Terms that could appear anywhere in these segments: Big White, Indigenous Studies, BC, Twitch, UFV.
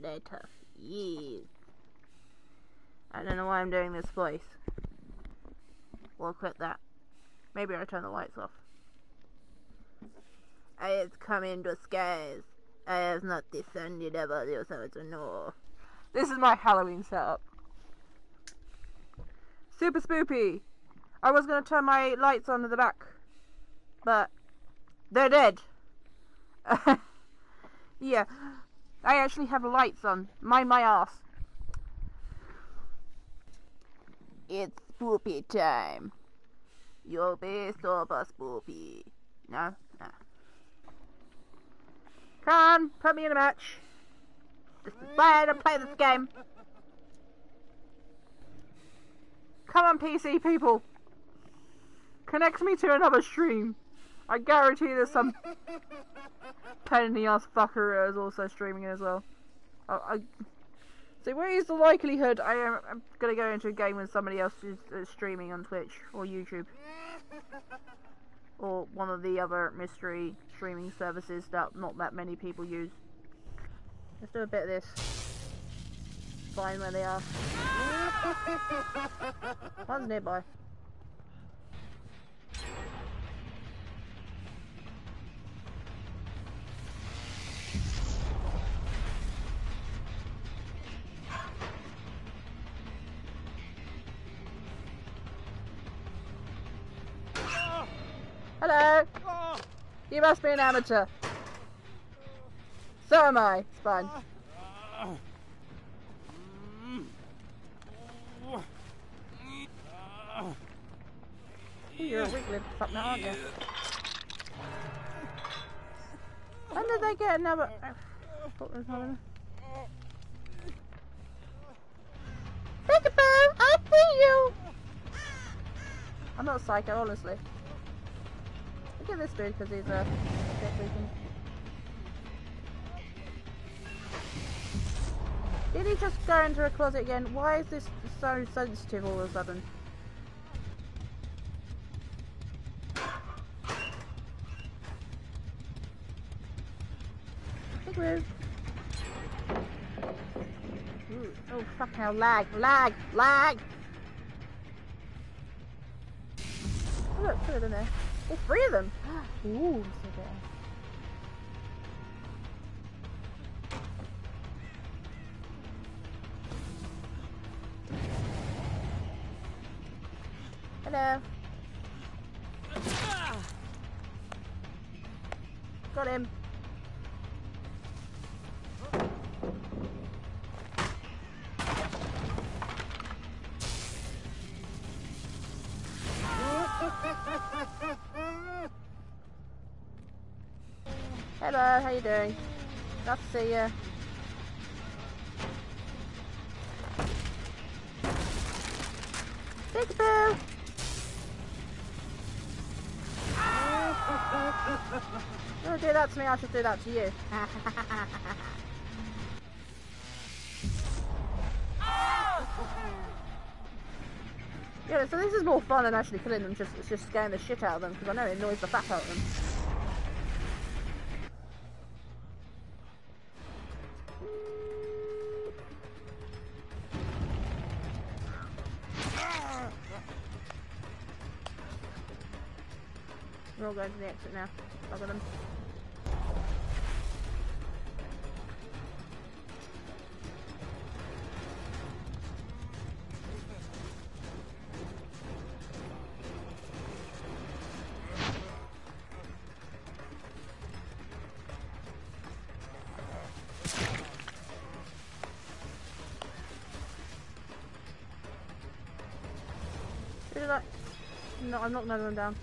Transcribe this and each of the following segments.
They confused. I don't know why I'm doing this voice. We'll quit that. Maybe I'll turn the lights off. I have come in disguise. I have not descended above your swords and all. This is my Halloween setup. Super spoopy! I was going to turn my lights on in the back, but they're dead. Yeah, I actually have lights on. Mind my ass. It's spoopy time. You'll be sober, spoopy. No? No. Come on, put me in a match. This is why I don't play this game. Come on, PC people. Connect me to another stream. I guarantee there's some pain in the ass fucker is also streaming as well. So where is the likelihood I'm gonna go into a game when somebody else is streaming on Twitch or YouTube? Or one of the other mystery streaming services that not that many people use. Let's do a bit of this. Find where they are. One's nearby. Hello! You must be an amateur. So am I. It's fine. You're a wiggly fuck now, aren't you? When did they get another... I thought there was another one. Peekaboo! I see you! I'm not a psycho, honestly. Look at this dude because he's a dick reason. Did he just go into a closet again? Why is this so sensitive all of a sudden? Big move. Ooh. Oh fuck now, lag! Oh, look, put it in there. All three of them! Ooh, so good. Hello. Got him. Hello, how you doing? Glad to see you. Peekaboo! You're gonna do that to me, I should do that to you. Yeah, so this is more fun than actually killing them, it's just scaring the shit out of them, because I know it annoys the fat out of them. We're all going to the exit now. Look at them. No, I'm not knocking them down.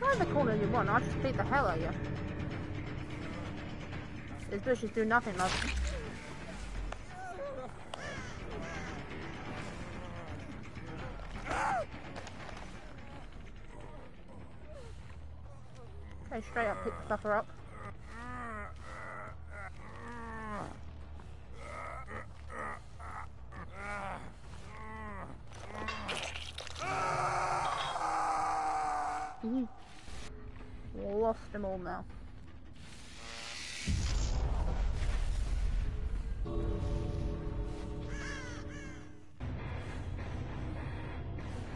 Find the corner you want, I'll just beat the hell out of you. These bushes do nothing, love. Okay, straight up, pick the fucker up. Lost them all now.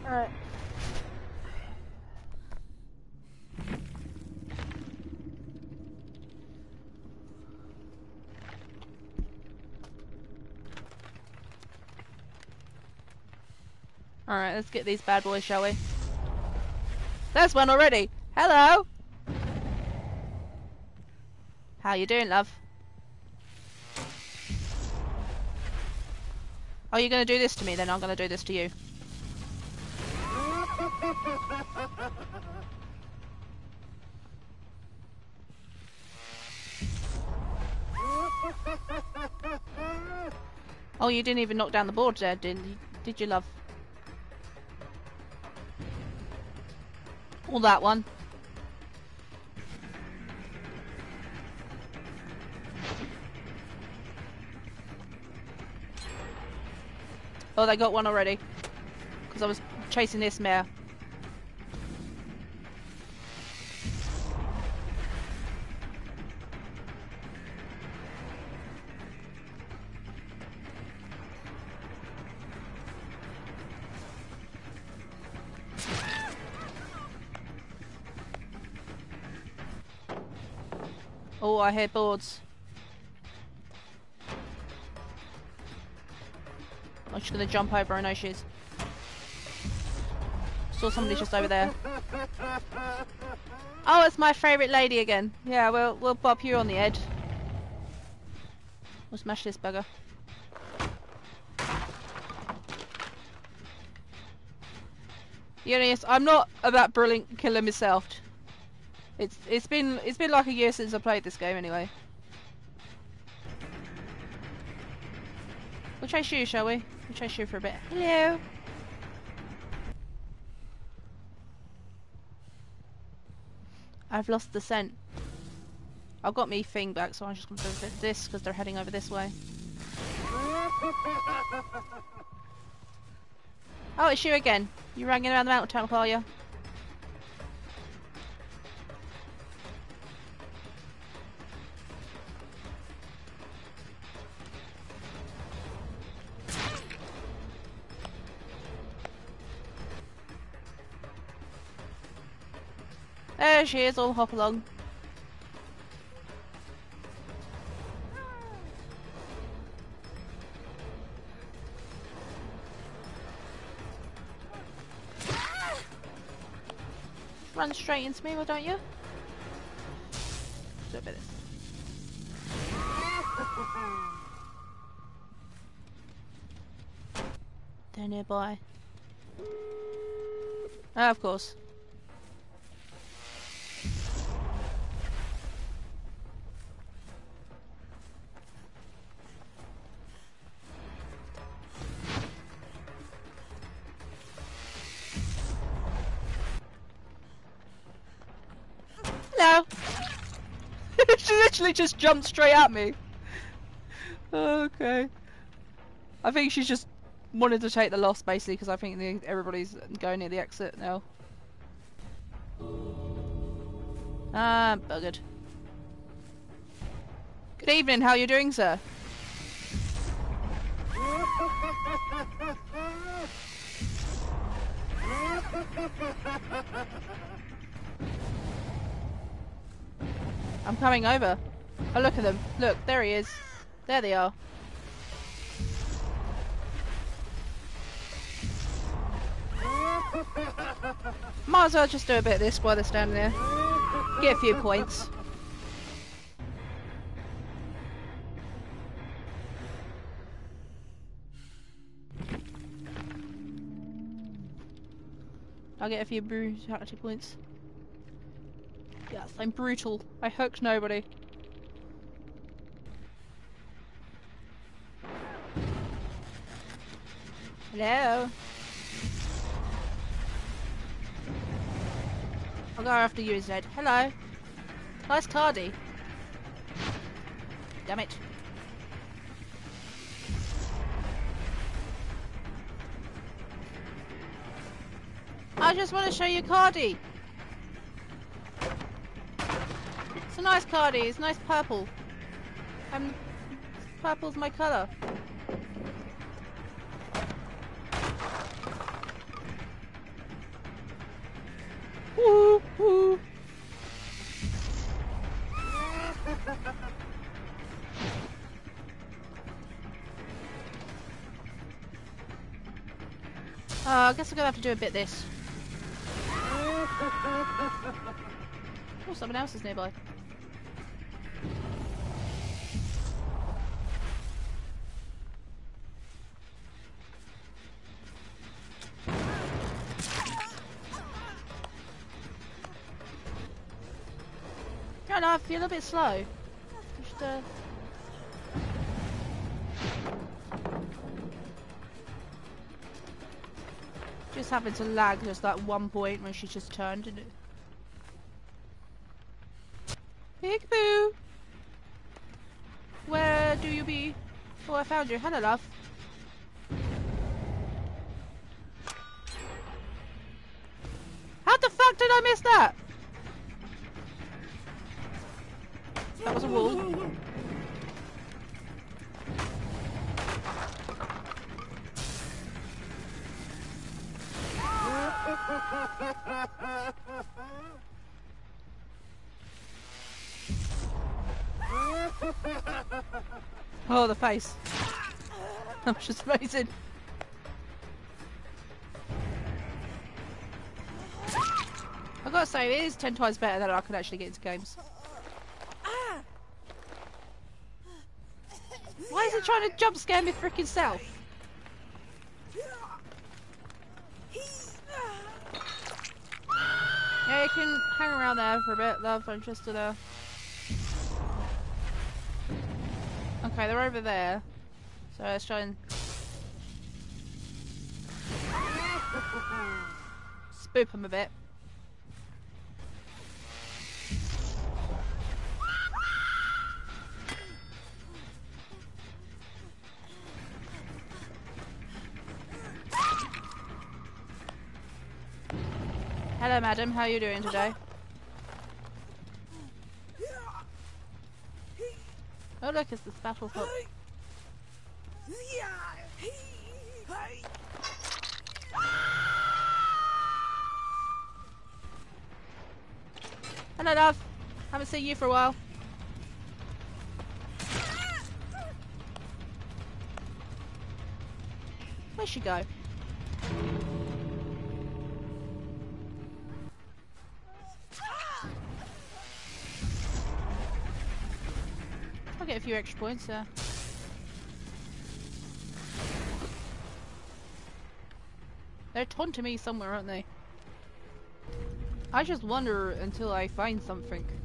Alright. Alright, let's get these bad boys, shall we? There's one already! Hello! How you doing, love? Oh, you're gonna do this to me, then I'm gonna do this to you. Oh, you didn't even knock down the board there, did you, love? All that one. Oh, they got one already. Because I was chasing this mare. Oh, I hear boards. I'm just gonna jump over. I know she is. Saw somebody just over there. Oh, it's my favourite lady again. Yeah, we'll pop you on the head. We'll smash this bugger. Yes, I'm not about brilliant killer myself. It's been like a year since I played this game anyway. We'll chase you, shall we? We'll chase you for a bit. Hello. I've lost the scent. I've got me thing back, so I'm just going to do this because they're heading over this way. Oh, it's you again. You're running around the mountain top, are you? There she is, all hop along. Run straight into me, why don't you? Do a bit of this. They're nearby. Ah, of course. She literally just jumped straight at me. Okay. I think she's just wanted to take the loss basically because I think everybody's going near the exit now. Ah, buggered. Good evening, how are you doing, sir? I'm coming over. Oh, look at them. Look, there he is. There they are. Might as well just do a bit of this while they're standing there. Get a few points. I'll get a few brutality points. Yes, I'm brutal. I hooked nobody. Hello. I'll go after you, Zed. Hello. Nice cardi. Damn it. I just want to show you cardi. It's a nice card, it's nice purple. Purple's my colour. Woo hoo! I guess I'm gonna have to do a bit this. Oh, someone else is nearby. No, no, I feel a little bit slow. Just, having to lag just that one point when she just turned, didn't it? Big Boo! Where do you be? Oh, I found you. Hello, love. How the fuck did I miss that? That was a wall. Oh, the face. That was just amazing. I gotta say, it is 10 times better that I can actually get into games. Why is it trying to jump scare me frickin' self? Yeah, you can hang around there for a bit, love. I'm just gonna... Okay, they're over there. So let's try and... spook them a bit. Hello, madam. How are you doing today? Oh, look, it's this battle hub. Hello, love. Haven't seen you for a while. Where'd she go? I'll get a few extra points there. They're taunting me somewhere, aren't they? I just wonder until I find something.